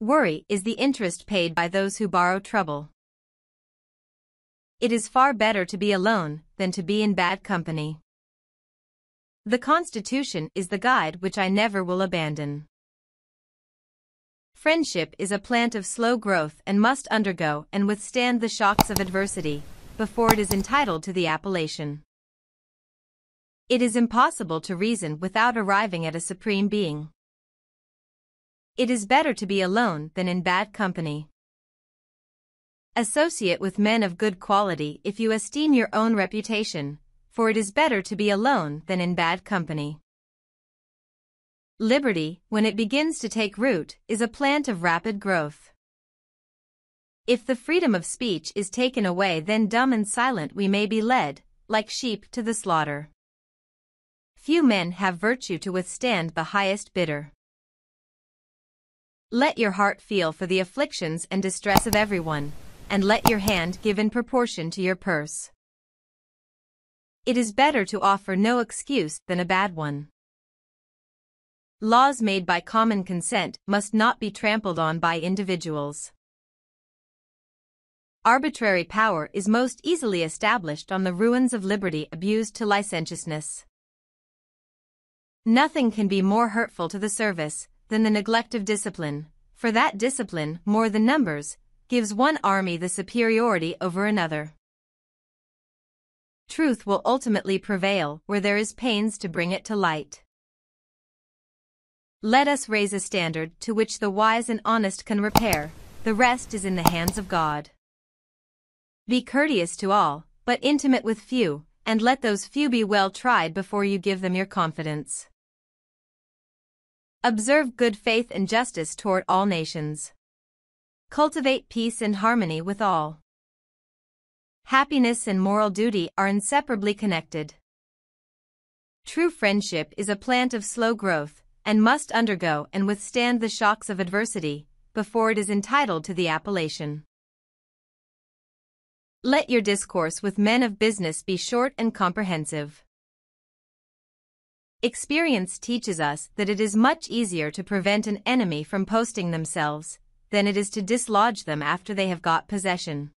Worry is the interest paid by those who borrow trouble. It is far better to be alone than to be in bad company. The Constitution is the guide which I never will abandon. Friendship is a plant of slow growth and must undergo and withstand the shocks of adversity before it is entitled to the appellation. It is impossible to reason without arriving at a supreme being. It is better to be alone than in bad company. Associate with men of good quality if you esteem your own reputation, for it is better to be alone than in bad company. Liberty, when it begins to take root, is a plant of rapid growth. If the freedom of speech is taken away, then dumb and silent we may be led, like sheep to the slaughter. Few men have virtue to withstand the highest bidder. Let your heart feel for the afflictions and distress of everyone, and let your hand give in proportion to your purse. It is better to offer no excuse than a bad one. Laws made by common consent must not be trampled on by individuals. Arbitrary power is most easily established on the ruins of liberty abused to licentiousness. Nothing can be more hurtful to the service than the neglect of discipline, for that discipline, more than numbers, gives one army the superiority over another. Truth will ultimately prevail where there is pains to bring it to light. Let us raise a standard to which the wise and honest can repair, the rest is in the hands of God. Be courteous to all, but intimate with few, and let those few be well tried before you give them your confidence. Observe good faith and justice toward all nations. Cultivate peace and harmony with all. Happiness and moral duty are inseparably connected. True friendship is a plant of slow growth, and must undergo and withstand the shocks of adversity before it is entitled to the appellation. Let your discourse with men of business be short and comprehensive. Experience teaches us that it is much easier to prevent an enemy from posting themselves than it is to dislodge them after they have got possession.